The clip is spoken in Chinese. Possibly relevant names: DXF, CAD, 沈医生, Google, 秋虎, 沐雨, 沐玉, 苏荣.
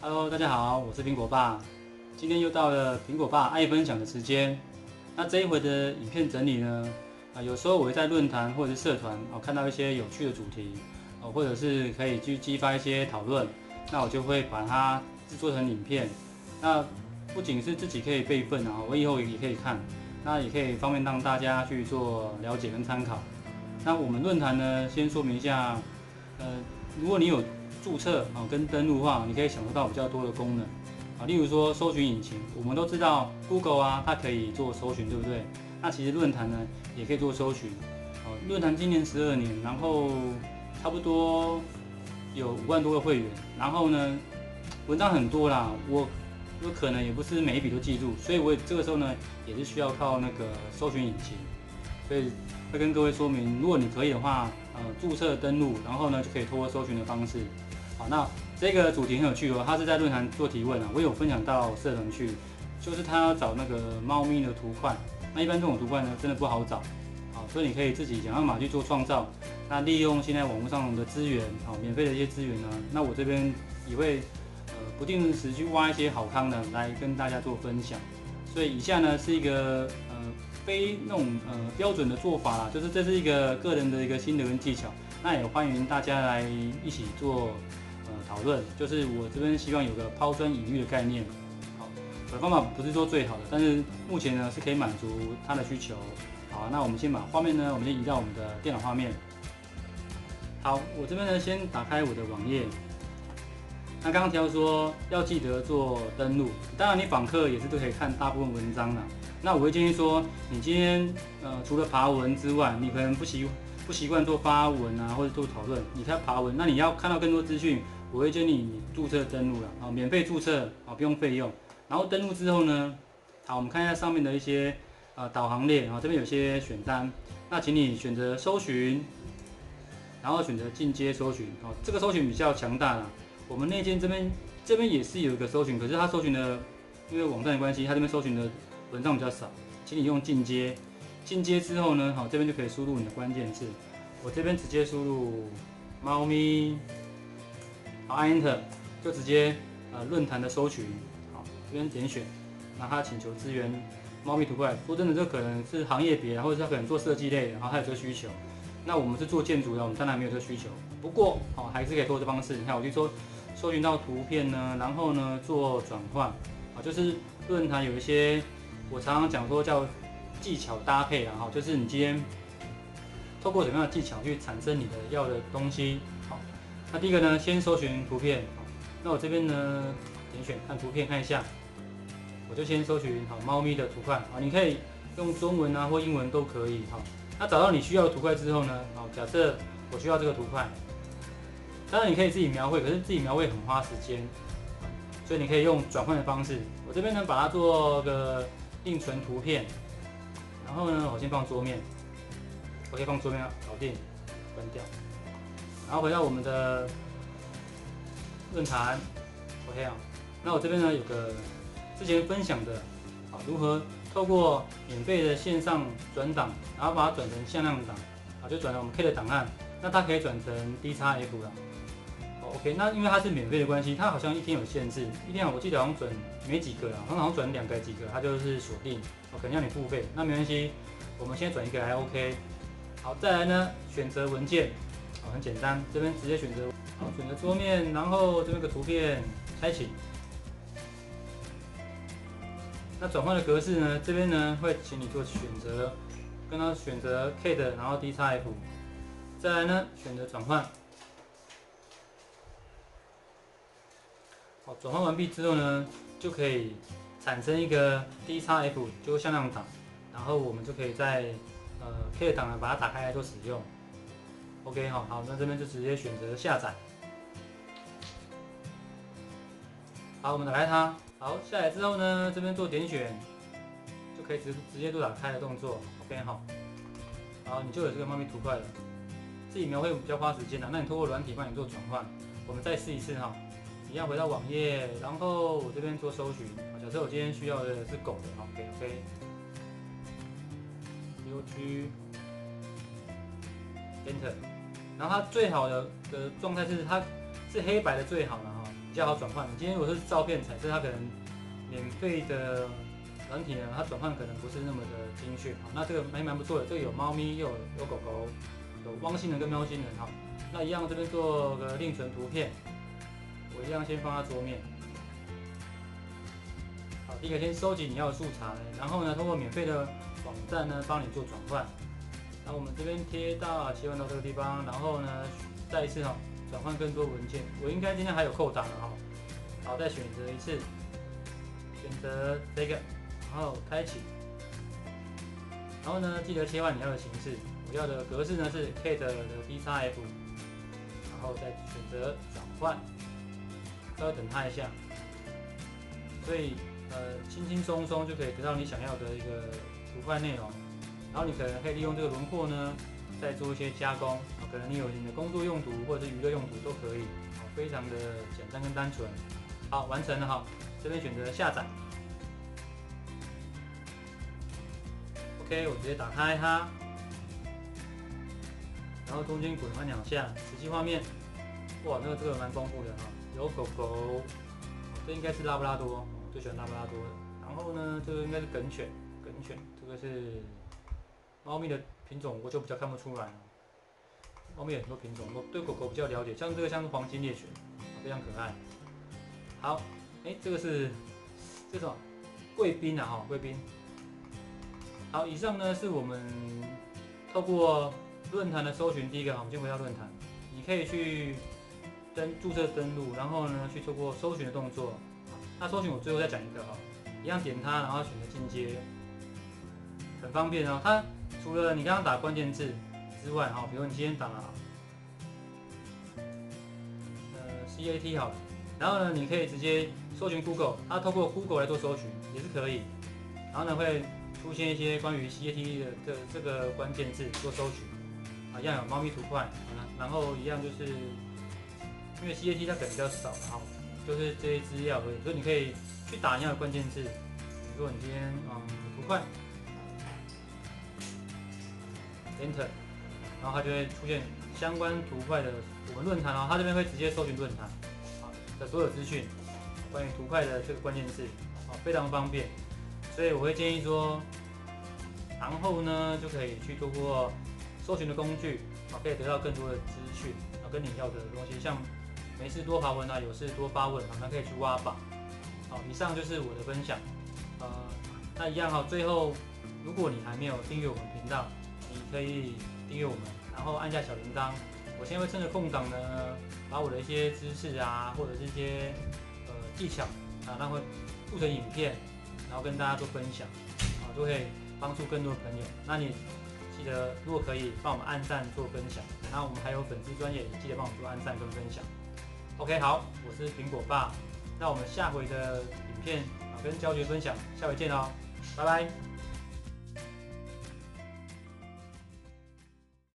Hello， 大家好，我是苹果爸。今天又到了苹果爸爱分享的时间。那这一回的影片整理呢，有时候我会在论坛或者是社团看到一些有趣的主题，或者是可以去激发一些讨论，那我就会把它制作成影片。那不仅是自己可以备份我以后也可以看，那也可以方便让大家去做了解跟参考。那我们论坛呢，先说明一下，如果你有注册跟登录的话，你可以享受到比较多的功能例如说搜寻引擎，我们都知道 Google 它可以做搜寻，对不对？那其实论坛呢也可以做搜寻。论坛今年12年，然后差不多有5万多个会员，然后呢文章很多啦，我可能也不是每一笔都记住，所以我这个时候呢也是需要靠那个搜寻引擎，所以会跟各位说明，如果你可以的话，注册登录，然后呢就可以透过搜寻的方式。好，那这个主题很有趣它是在论坛做提问我有分享到社团去，就是他要找那个猫咪的图块，那一般这种图块呢真的不好找，好，所以你可以自己想办法去做创造，那利用现在网络上的资源，好，免费的一些资源呢，那我这边也会不定时去挖一些好康的来跟大家做分享，所以以下呢是一个非那种标准的做法啦，就是这是一个个人的一个心得跟技巧，那也欢迎大家来一起做。讨论就是我这边希望有个抛砖引玉的概念，好，我的方法不是说最好的，但是目前呢是可以满足他的需求。好，那我们先把画面呢，我们先移到我们的电脑画面。好，我这边呢先打开我的网页。那刚刚提到说要记得做登录，当然你访客也是都可以看大部分文章啦。那我会建议说，你今天除了爬文之外，你可能不习惯做发文或者做讨论，你才爬文，那你要看到更多资讯。我会建议你注册登录了啊，免费注册啊，不用费用。然后登录之后呢，好，我们看一下上面的一些导航列啊，这边有些选单，那请你选择搜寻，然后选择进阶搜寻啊，这个搜寻比较强大啦。我们内建这边也是有一个搜寻，可是它搜寻的，因为网站的关系，它这边搜寻的文章比较少，请你用进阶。进阶之后呢，好，这边就可以输入你的关键字，我这边直接输入猫咪。好，按 Enter 就直接论坛的搜寻，好，这边点选，那他请求支援猫咪图块。说真的，这可能是行业别，或者是他可能做设计类，然后他有这个需求。那我们是做建筑的，我们当然没有这个需求。不过，好，还是可以透过这方式。你看，我去搜寻到图片呢，然后呢做转换，啊，就是论坛有一些我常常讲说叫技巧搭配啦，哈，就是你今天透过什么样的技巧去产生你的要的东西，好。那第一个呢，先搜寻图片。那我这边呢，点选看图片看一下，我就先搜寻好猫咪的图块啊，你可以用中文或英文都可以哈。那找到你需要的图块之后呢，好，假设我需要这个图块，当然你可以自己描绘，可是自己描绘很花时间，所以你可以用转换的方式。我这边呢，把它做个另存图片，然后呢，我先放桌面，我可以放桌面搞定，关掉。然后回到我们的论坛 ，OK 啊。那我这边呢有个之前分享的，啊，如何透过免费的线上转档，然后把它转成向量档，啊，就转了我们 K 的档案。那它可以转成 DXF 了。OK， 那因为它是免费的关系，它好像一天有限制，一天我记得好像转没几个啦，好像转2个几个，它就是锁定，可能要你付费。那没关系，我们先转1个还 OK。好，再来呢选择文件。很简单，这边直接选择，好，选择桌面，然后这边个图片开启。那转换的格式呢？这边呢会请你做选择，跟它选择 K 的，然后 DXF， 再来呢选择转换。好，转换完毕之后呢，就可以产生一个 DXF 就是向量档，然后我们就可以在K 档呢把它打开来做使用。OK 哈，好，那这边就直接选择下载。好，我们打开它。好，下载之后呢，这边做点选，就可以直接做打开的动作。OK 哈，好，你就有这个猫咪图块了。自己描绘比较花时间啦，那你透过软体帮你做转换。我们再试一次哈，一样回到网页，然后我这边做搜寻。假设我今天需要的是狗的，好，可以 OK。Enter。然后它最好的状态是它是黑白的最好了哈，比较好转换。今天如果是照片彩色，它可能免费的软体呢，它转换可能不是那么的精确。好，那这个蛮不错的，这个有猫咪，又有狗狗，有汪星人跟喵星人。好，那一样这边做个另存图片，我一样先放在桌面。好，第一个先收集你要的素材，然后呢，通过免费的网站呢，帮你做转换。 那我们这边贴到切换到这个地方，然后呢，再一次哈、转换更多文件。我应该今天还有扣档了哈、好，再选择一次，选择这个，然后开启。然后呢，记得切换你要的形式。我要的格式呢是 CAD 的 DXF， 然后再选择转换，稍微等它一下。所以轻轻松松就可以得到你想要的一个图片内容。 然后你可能可以利用这个轮廓呢，再做一些加工。可能你有你的工作用途或者是娱乐用途都可以，非常的简单跟单纯。好，完成了哈，这边选择下载。OK， 我直接打开它，然后中间滚换两下，实际画面，哇，那个这个蛮丰富的哈，有狗狗，这应该是拉布拉多，我最喜欢拉布拉多的。然后呢，这个应该是梗犬，梗犬，这个是。 猫咪的品种我就比较看不出来了，猫咪有很多品种，我对狗狗比较了解，像这个像是黄金猎犬，非常可爱。好，这个是这种贵宾啊哈，贵宾。好，以上呢是我们透过论坛的搜寻第一个，我们先回到论坛，你可以去注册登录，然后呢去透过搜寻的动作。那搜寻我最后再讲一个哈，一样点它，然后选择进阶，很方便哦，它。 除了你刚刚打关键字之外，哈，比如你今天打CAT 好了，然后呢，你可以直接搜寻 Google， 它透过 Google 来做搜寻也是可以，然后呢会出现一些关于 CAT 的这个关键字做搜寻，啊，一样有猫咪图块，然后一样就是因为 CAT 它可能比较少，哈，就是这些资料而已，所以你可以去打一样的关键字，比如说你今天图块。 Enter， 然后它就会出现相关图块的我们论坛哦，它这边会直接搜寻论坛的所有资讯，关于图块的这个关键字，非常方便。所以我会建议说，然后呢就可以去透过搜寻的工具，可以得到更多的资讯，跟你要的东西，像没事多爬文啊，有事多发问啊，那可以去挖宝。好，以上就是我的分享。那一样哈，最后如果你还没有订阅我们频道， 你可以订阅我们，然后按下小铃铛。我现在会趁着空档呢，把我的一些知识啊，或者是一些技巧啊，然后录成影片，然后跟大家做分享，啊，就会帮助更多的朋友。那你记得，如果可以帮我们按赞做分享，那我们还有粉丝专页，记得帮我们做按赞跟分享。OK， 好，我是苹果爸，那我们下回的影片跟教学分享，下回见哦，拜拜。